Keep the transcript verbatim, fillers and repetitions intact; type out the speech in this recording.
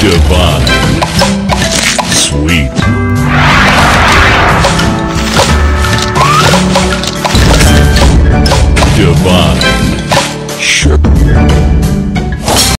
divine, sweet.